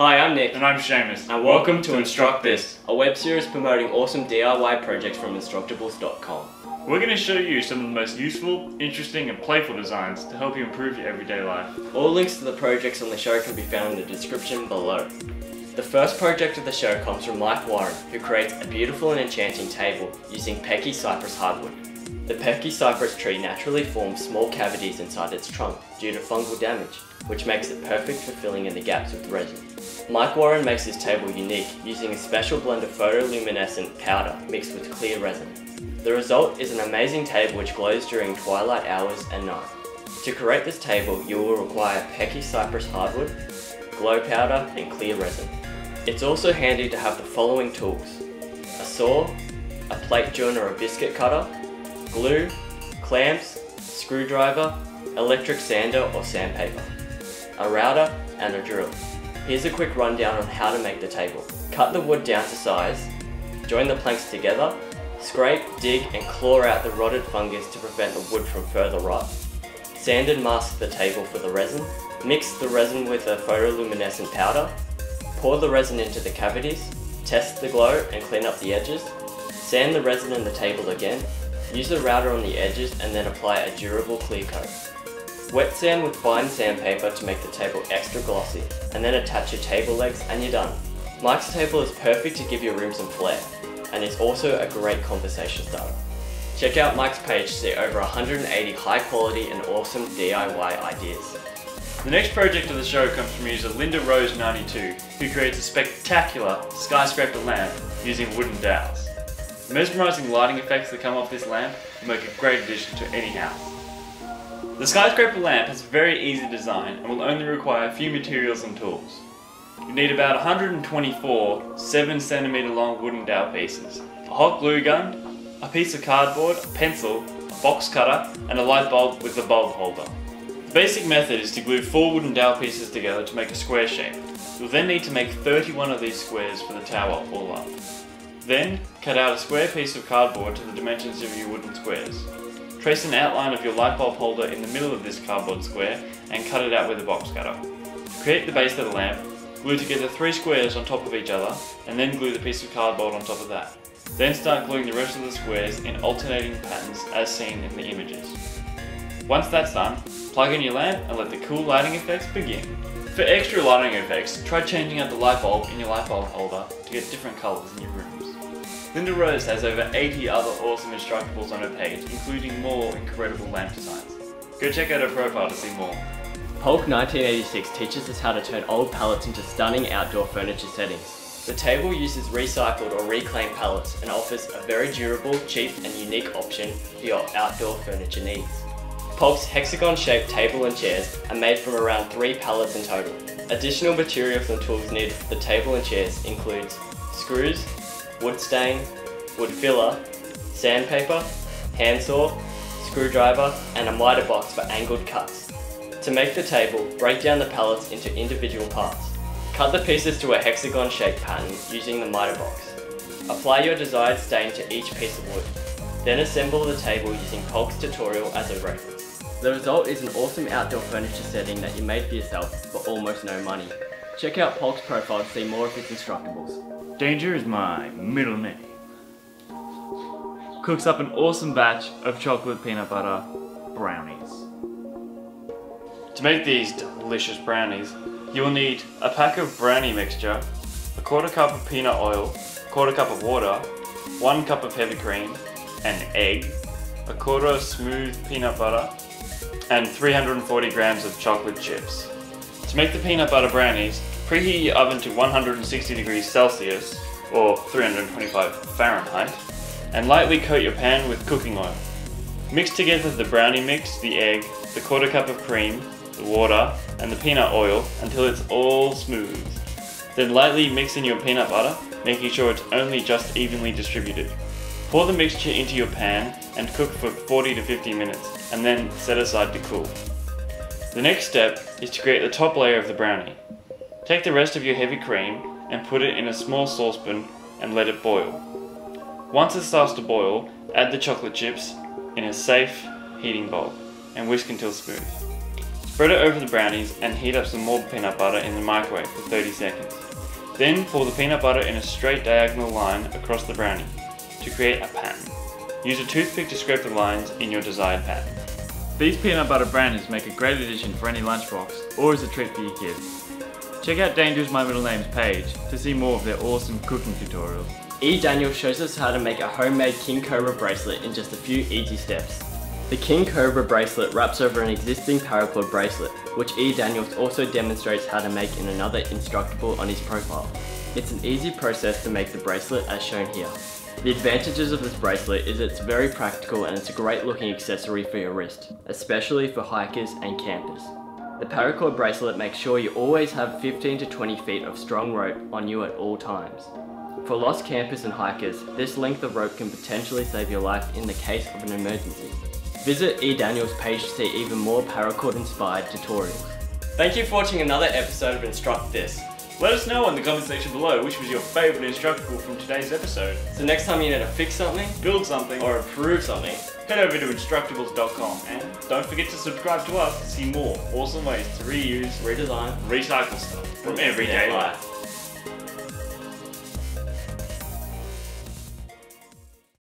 Hi, I'm Nick. And I'm Seamus. And welcome to Instruct This, a web series promoting awesome DIY projects from Instructables.com. We're going to show you some of the most useful, interesting and playful designs to help you improve your everyday life. All links to the projects on the show can be found in the description below. The first project of the show comes from Mike Warren, who creates a beautiful and enchanting table using Pecky cypress hardwood. The Pecky cypress tree naturally forms small cavities inside its trunk due to fungal damage, which makes it perfect for filling in the gaps with resin. Mike Warren makes his table unique using a special blend of photoluminescent powder mixed with clear resin. The result is an amazing table which glows during twilight hours and night. To create this table, you will require Pecky cypress hardwood, glow powder and clear resin. It's also handy to have the following tools: a saw, a plate joint or a biscuit cutter, glue, clamps, screwdriver, electric sander or sandpaper, a router and a drill. Here's a quick rundown on how to make the table. Cut the wood down to size, join the planks together, scrape, dig and claw out the rotted fungus to prevent the wood from further rot. Sand and mask the table for the resin, mix the resin with a photoluminescent powder, pour the resin into the cavities, test the glow and clean up the edges, sand the resin in the table again, use the router on the edges and then apply a durable clear coat. Wet sand with fine sandpaper to make the table extra glossy, and then attach your table legs and you're done. Mike's table is perfect to give your room some flair, and it's also a great conversation starter. Check out Mike's page to see over 180 high quality and awesome DIY ideas. The next project of the show comes from user LindaRose92, who creates a spectacular skyscraper lamp using wooden dowels. The mesmerising lighting effects that come off this lamp will make a great addition to any house. The skyscraper lamp has a very easy design and will only require a few materials and tools. You need about 124 7cm long wooden dowel pieces, a hot glue gun, a piece of cardboard, a pencil, a box cutter and a light bulb with the bulb holder. The basic method is to glue 4 wooden dowel pieces together to make a square shape. You'll then need to make 31 of these squares for the tower all up. Then cut out a square piece of cardboard to the dimensions of your wooden squares. Trace an outline of your light bulb holder in the middle of this cardboard square and cut it out with a box cutter. Create the base of the lamp, glue together 3 squares on top of each other and then glue the piece of cardboard on top of that. Then start gluing the rest of the squares in alternating patterns as seen in the images. Once that's done, plug in your lamp and let the cool lighting effects begin. For extra lighting effects, try changing out the light bulb in your light bulb holder to get different colours in your room. Linda Rose has over 80 other awesome Instructables on her page, including more incredible lamp designs. Go check out her profile to see more. Polk 1986 teaches us how to turn old pallets into stunning outdoor furniture settings. The table uses recycled or reclaimed pallets and offers a very durable, cheap and unique option for your outdoor furniture needs. Polk's hexagon-shaped table and chairs are made from around 3 pallets in total. Additional materials and tools needed for the table and chairs includes screws, wood stain, wood filler, sandpaper, handsaw, screwdriver and a miter box for angled cuts. To make the table, break down the pallets into individual parts. Cut the pieces to a hexagon shaped pattern using the miter box. Apply your desired stain to each piece of wood. Then assemble the table using Polk's tutorial as a reference. The result is an awesome outdoor furniture setting that you made for yourself for almost no money. Check out Polk's profile to see more of his Instructables. Danger is my middle name. Cooks up an awesome batch of chocolate peanut butter brownies. To make these delicious brownies, you will need a pack of brownie mixture, a 1/4 cup of peanut oil, 1/4 cup of water, 1 cup of heavy cream, an egg, a 1/4 of smooth peanut butter, and 340 grams of chocolate chips. To make the peanut butter brownies, preheat your oven to 160 degrees Celsius, or 325 Fahrenheit, and lightly coat your pan with cooking oil. Mix together the brownie mix, the egg, the 1/4 cup of cream, the water, and the peanut oil until it's all smooth. Then lightly mix in your peanut butter, making sure it's only just evenly distributed. Pour the mixture into your pan and cook for 40 to 50 minutes, and then set aside to cool. The next step is to create the top layer of the brownie. Take the rest of your heavy cream and put it in a small saucepan and let it boil. Once it starts to boil, add the chocolate chips in a safe heating bowl and whisk until smooth. Spread it over the brownies and heat up some more peanut butter in the microwave for 30 seconds. Then pour the peanut butter in a straight diagonal line across the brownie to create a pattern. Use a toothpick to scrape the lines in your desired pattern. These peanut butter brownies make a great addition for any lunchbox or as a treat for your kids. Check out Danger is My Middle Name's page to see more of their awesome cooking tutorials. E Daniels shows us how to make a homemade king cobra bracelet in just a few easy steps. The king cobra bracelet wraps over an existing paracord bracelet, which E Daniels also demonstrates how to make in another Instructable on his profile. It's an easy process to make the bracelet as shown here. The advantages of this bracelet is it's very practical and it's a great looking accessory for your wrist, especially for hikers and campers. The paracord bracelet makes sure you always have 15 to 20 feet of strong rope on you at all times. For lost campers and hikers, this length of rope can potentially save your life in the case of an emergency. Visit E Daniels' page to see even more paracord-inspired tutorials. Thank you for watching another episode of Instruct This. Let us know in the comment section below which was your favourite Instructable from today's episode. So next time you need to fix something, build something, or improve something, head over to Instructables.com and don't forget to subscribe to us to see more awesome ways to reuse, redesign, recycle stuff from everyday life.